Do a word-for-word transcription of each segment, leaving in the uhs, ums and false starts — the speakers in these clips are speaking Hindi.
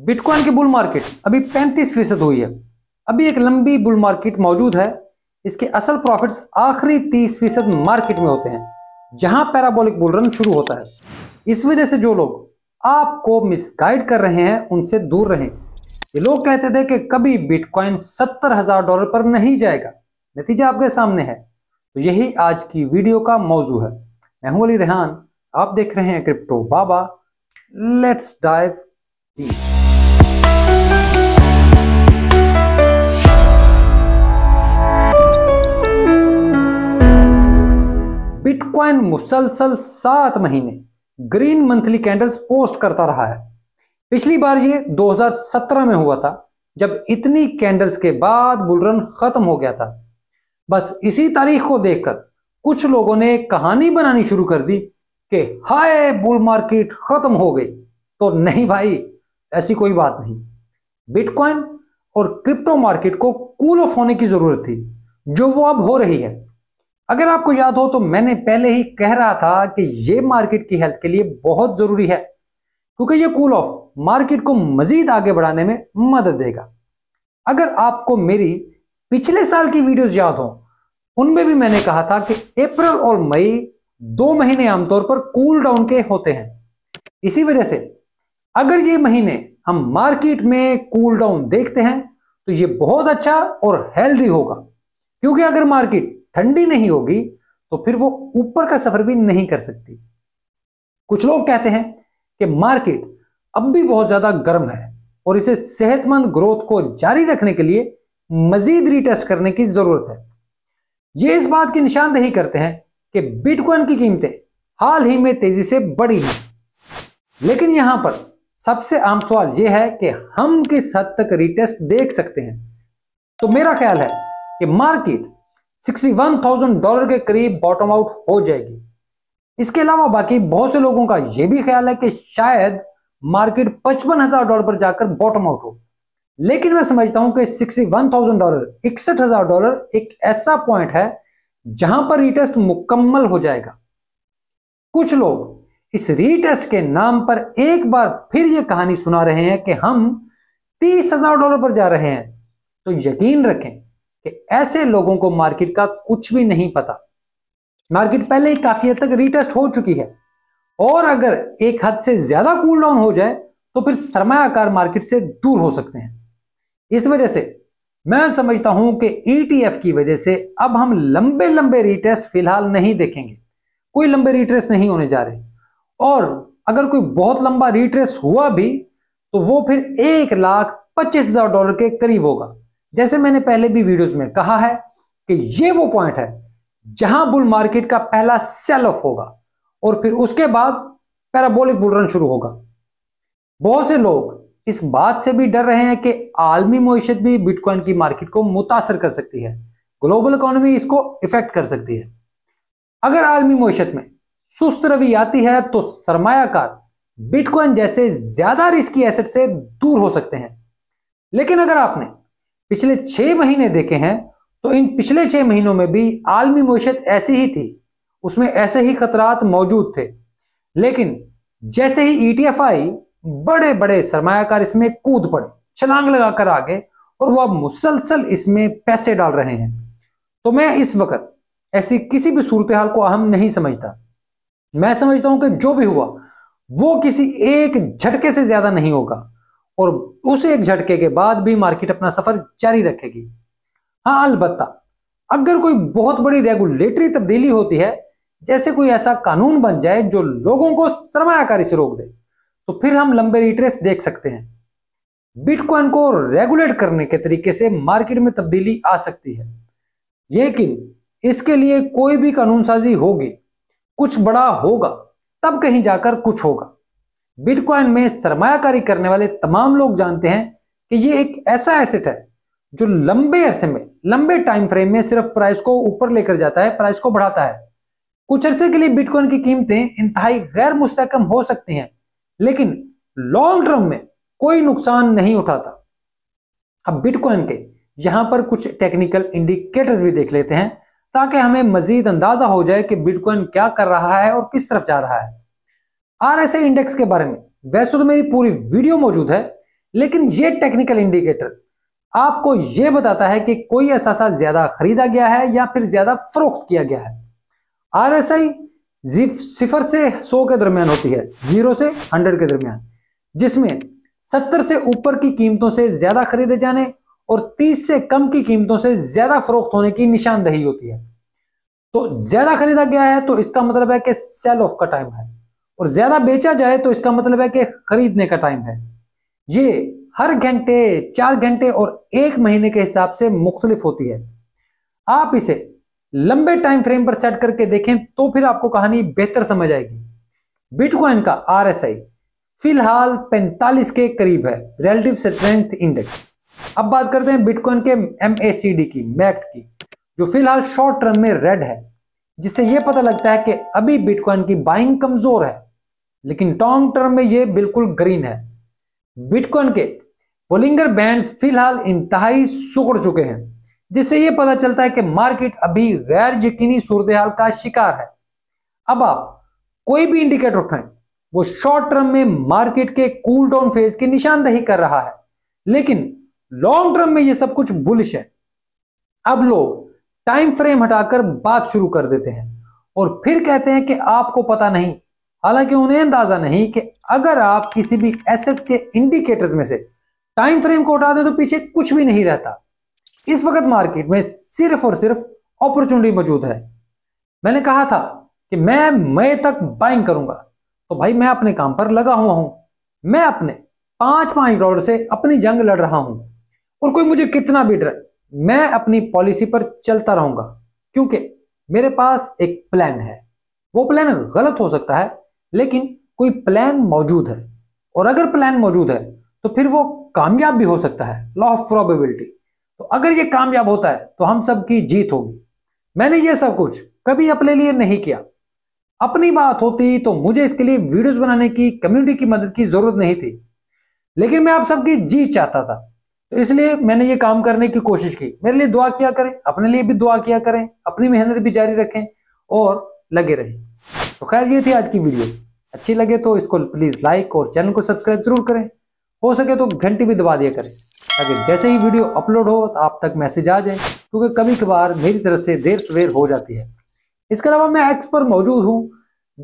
बिटकॉइन की बुल मार्केट अभी पैंतीस फीसद हुई है। अभी एक लंबी बुल मार्केट मौजूद है। इसके असल प्रॉफिट्स आखिरी तीस फीसद मार्केट में होते हैं, जहां पैराबोलिक बुल रन शुरू होता है। इस वजह से जो लोग आपको मिसगाइड कर रहे हैं उनसे दूर रहें। ये लोग कहते थे कि कभी बिटकॉइन सत्तर हजार डॉलर पर नहीं जाएगा, नतीजा आपके सामने है। तो यही आज की वीडियो का मौजू है। मैं हूं अली रेहान, आप देख रहे हैं crypto Baba. Let's dive deep. Bitcoin मुसलसल सात महीने ग्रीन मंथली कैंडल्स पोस्ट करता रहा है। पिछली बार ये दो हज़ार सत्रह में हुआ था, जब इतनी कैंडल्स के बाद बुलरन खत्म हो गया था। बस इसी तारीख को देखकर कुछ लोगों ने कहानी बनानी शुरू कर दी कि हाय बुल मार्केट खत्म हो गई। तो नहीं भाई, ऐसी कोई बात नहीं। बिटकॉइन और क्रिप्टो मार्केट को कूल ऑफ होने की जरूरत थी, जो वो अब हो रही है। अगर आपको याद हो तो मैंने पहले ही कह रहा था कि ये मार्केट की हेल्थ के लिए बहुत जरूरी है, क्योंकि ये कूल ऑफ मार्केट को मजीद आगे बढ़ाने में मदद देगा। अगर आपको मेरी पिछले साल की वीडियोस याद हो, उनमें भी मैंने कहा था कि अप्रैल और मई दो महीने आमतौर पर कूल डाउन के होते हैं। इसी वजह से अगर ये महीने हम मार्केट में कूल डाउन देखते हैं तो ये बहुत अच्छा और हेल्दी होगा, क्योंकि अगर मार्केट ठंडी नहीं होगी तो फिर वो ऊपर का सफर भी नहीं कर सकती। कुछ लोग कहते हैं कि मार्केट अब भी बहुत ज्यादा गर्म है और इसे सेहतमंद ग्रोथ को जारी रखने के लिए मजीद रीटेस्ट करने की जरूरत है। ये इस बात की निशानदेही करते हैं कि बिटकॉइन की कीमतें हाल ही में तेजी से बढ़ी हैं। लेकिन यहां पर सबसे आम सवाल यह है कि हम किस हद तक रीटेस्ट देख सकते हैं। तो मेरा ख्याल है कि मार्केट इकसठ हज़ार डॉलर के करीब बॉटम आउट हो जाएगी। इसके अलावा बाकी बहुत से लोगों का यह भी ख्याल है कि शायद मार्केट पचपन हज़ार डॉलर पर जाकर बॉटम आउट हो, लेकिन मैं समझता हूं कि इकसठ हज़ार डॉलर इकसठ हज़ार डॉलर एक ऐसा पॉइंट है जहां पर रीटेस्ट मुकम्मल हो जाएगा। कुछ लोग इस रीटेस्ट के नाम पर एक बार फिर यह कहानी सुना रहे हैं कि हम तीस हजार डॉलर पर जा रहे हैं। तो यकीन रखें कि ऐसे लोगों को मार्केट का कुछ भी नहीं पता। मार्केट पहले ही काफी हद तक रीटेस्ट हो चुकी है, और अगर एक हद से ज्यादा कूल डाउन हो जाए तो फिर सरमायाकार मार्केट से दूर हो सकते हैं। इस वजह से मैं समझता हूं कि ई टी एफ की वजह से अब हम लंबे लंबे रीटेस्ट फिलहाल नहीं देखेंगे। कोई लंबे रीट्रेस नहीं होने जा रहे, और अगर कोई बहुत लंबा रीट्रेस हुआ भी तो वो फिर एक लाख पच्चीस हजार डॉलर के करीब होगा। जैसे मैंने पहले भी वीडियोस में कहा है कि ये वो पॉइंट है जहां बुल मार्केट का पहला सेल ऑफ होगा और फिर उसके बाद पैराबोलिक बुल रन शुरू होगा। बहुत से लोग इस बात से भी डर रहे हैं कि आलमी मईशत भी बिटकॉइन की मार्केट को मुतासर कर सकती है, ग्लोबल इकोनॉमी इसको इफेक्ट कर सकती है। अगर आलमी मईशत में सुस्त रवि आती है तो सरमायाकार बिटकॉइन जैसे ज्यादा रिस्की एसेट से दूर हो सकते हैं। लेकिन अगर आपने पिछले छह महीने देखे हैं तो इन पिछले छह महीनों में भी आलमी मईशत ऐसी ही थी, उसमें ऐसे ही खतरात मौजूद थे। लेकिन जैसे ही ई टी एफ आई, बड़े बड़े सरमायाकार इसमें कूद पड़े, छलांग लगाकर आगे, और वो अब मुसलसल इसमें पैसे डाल रहे हैं। तो मैं इस वक्त ऐसी किसी भी सूरत हाल को अहम नहीं समझता। मैं समझता हूं कि जो भी हुआ वो किसी एक झटके से ज्यादा नहीं होगा, और उस एक झटके के बाद भी मार्केट अपना सफर जारी रखेगी। हाँ, अलबत्ता अगर कोई बहुत बड़ी रेगुलेटरी तब्दीली होती है, जैसे कोई ऐसा कानून बन जाए जो लोगों को सरमायाकारी से रोक दे, तो फिर हम लंबे रिट्रेस देख सकते हैं। बिटकॉइन को रेगुलेट करने के तरीके से मार्केट में तब्दीली आ सकती है, लेकिन इसके लिए कोई भी कानून साजी होगी, कुछ बड़ा होगा, तब कहीं जाकर कुछ होगा। बिटकॉइन में सरमायाकारी करने वाले तमाम लोग जानते हैं कि ये एक ऐसा एसेट है जो लंबे अरसे में, लंबे टाइम फ्रेम में सिर्फ प्राइस को ऊपर लेकर जाता है, प्राइस को बढ़ाता है। कुछ अरसे के लिए बिटकॉइन की कीमतें इंतहाई गैर मुस्तकम हो सकती हैं, लेकिन लॉन्ग टर्म में कोई नुकसान नहीं उठाता। अब बिटकॉइन के यहां पर कुछ टेक्निकल इंडिकेटर्स भी देख लेते हैं, ताकि हमें मजीद अंदाजा हो जाए कि बिटकॉइन क्या कर रहा है और किस तरफ जा रहा है। आर एस आई इंडेक्स के बारे में वैसे तो मेरी पूरी वीडियो मौजूद है, लेकिन ये टेक्निकल इंडिकेटर आपको ये बताता है कि कोई असासा ज्यादा खरीदा गया है या फिर ज्यादा फरोख्त किया गया है। आरएसआई सिफर से सौ के दरमियान होती है, जीरो से हंड्रेड के दरमियान, जिसमें सत्तर से ऊपर की कीमतों से ज्यादा खरीदे जाने और तीस से कम की कीमतों से ज्यादा फरोख्त होने की निशानदेही होती है। तो ज्यादा खरीदा गया है तो इसका मतलब है कि सेल ऑफ का टाइम है, और ज्यादा बेचा जाए तो इसका मतलब है कि खरीदने का टाइम है। ये हर घंटे, चार घंटे और एक महीने के हिसाब से मुख्तलिफ होती है। आप इसे लंबे टाइम फ्रेम पर सेट करके देखें तो फिर आपको कहानी बेहतर समझ आएगी। बिटकॉइन का आरएसआई फिलहाल पैंतालीस के करीब है, रिलेटिव स्ट्रेंथ इंडेक्स। अब बात करते हैं बिटकॉइन के एमएसीडी की, मैक्ड की, जो फिलहाल शॉर्ट टर्म में रेड है, जिससे यह पता लगता है कि अभी बिटकॉइन की बाइंग कमजोर है, लेकिन लॉन्ग टर्म में यह बिल्कुल ग्रीन है। बिटकॉइन के बोलिंगर बैंड्स फिलहाल इंतहाई सुकड़ चुके हैं, जिससे यह पता चलता है कि मार्केट अभी गैर यकीनी सूरतहाल का शिकार है। अब आप कोई भी इंडिकेटर उठाएं, वो शॉर्ट टर्म में मार्केट के कूल डाउन फेज की निशानदेही कर रहा है, लेकिन लॉन्ग टर्म में यह सब कुछ बुलिश है। अब लोग टाइम फ्रेम हटाकर बात शुरू कर देते हैं और फिर कहते हैं कि आपको पता नहीं, हालांकि उन्हें अंदाजा नहीं कि अगर आप किसी भी एसेट के इंडिकेटर्स में से टाइम फ्रेम को हटा दें तो पीछे कुछ भी नहीं रहता। इस वक्त मार्केट में सिर्फ और सिर्फ अपॉर्चुनिटी मौजूद है। मैंने कहा था कि मैं मई तक बाइंग करूंगा, तो भाई मैं अपने काम पर लगा हुआ हूं। मैं अपने पांच पांच डॉलर से अपनी जंग लड़ रहा हूं, और कोई मुझे कितना भी डरे, मैं अपनी पॉलिसी पर चलता रहूंगा, क्योंकि मेरे पास एक प्लान है। वो प्लान गलत हो सकता है, लेकिन कोई प्लान मौजूद है, और अगर प्लान मौजूद है तो फिर वो कामयाब भी हो सकता है, लॉ ऑफ प्रोबेबिलिटी। तो अगर ये कामयाब होता है तो हम सब की जीत होगी। मैंने ये सब कुछ कभी अपने लिए नहीं किया। अपनी बात होती तो मुझे इसके लिए वीडियोस बनाने की, कम्युनिटी की मदद की जरूरत नहीं थी, लेकिन मैं आप सबकी जीत चाहता था, तो इसलिए मैंने ये काम करने की कोशिश की। मेरे लिए दुआ किया करें, अपने लिए भी दुआ किया करें, अपनी मेहनत भी जारी रखें और लगे रहें। तो खैर, ये थी आज की वीडियो। अच्छी लगे तो इसको प्लीज लाइक और चैनल को सब्सक्राइब जरूर करें। हो सके तो घंटी भी दबा दिया करें, ताकि जैसे ही वीडियो अपलोड हो तो आप तक मैसेज आ जाए, क्योंकि कभी कभार मेरी तरफ से देर सवेर हो जाती है। इसके अलावा मैं एक्स पर मौजूद हूँ,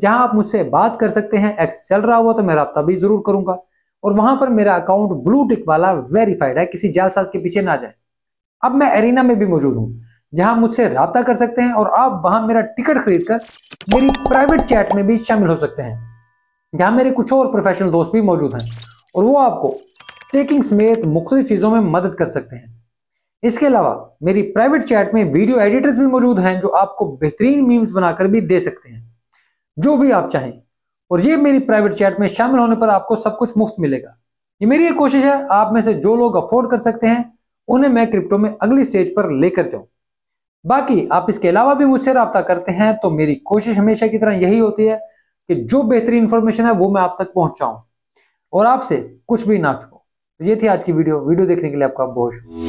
जहाँ आप मुझसे बात कर सकते हैं। एक्स चल रहा हुआ तो मैं रब्ता भी जरूर करूंगा, और वहां पर मेरा अकाउंट ब्लू टिक वाला वेरीफाइड है, किसी जालसाज के पीछे ना जाए। अब मैं एरिना में भी मौजूद हूँ, जहां मुझसे राब्ता कर सकते हैं, और आप वहां मेरा टिकट खरीद कर मेरी प्राइवेट चैट में भी शामिल हो सकते हैं, जहां मेरे कुछ और प्रोफेशनल दोस्त भी मौजूद हैं, और वो आपको स्टेकिंग समेत मुख्तलिफ चीज़ों में मदद कर सकते हैं। इसके अलावा मेरी प्राइवेट चैट में वीडियो एडिटर्स भी मौजूद हैं, जो आपको बेहतरीन मीम्स बनाकर भी दे सकते हैं, जो भी आप चाहें। और ये मेरी प्राइवेट चैट में शामिल होने पर आपको सब कुछ मुफ्त मिलेगा। ये मेरी एक कोशिश है, आप में से जो लोग अफोर्ड कर सकते हैं उन्हें मैं क्रिप्टो में अगली स्टेज पर लेकर जाऊँ। बाकी आप इसके अलावा भी मुझसे रब्ता करते हैं, तो मेरी कोशिश हमेशा की तरह यही होती है कि जो बेहतरीन इन्फॉर्मेशन है वो मैं आप तक पहुंचाऊं, और आपसे कुछ भी ना छूटो। तो ये थी आज की वीडियो। वीडियो देखने के लिए आपका बहुत शुक्रिया।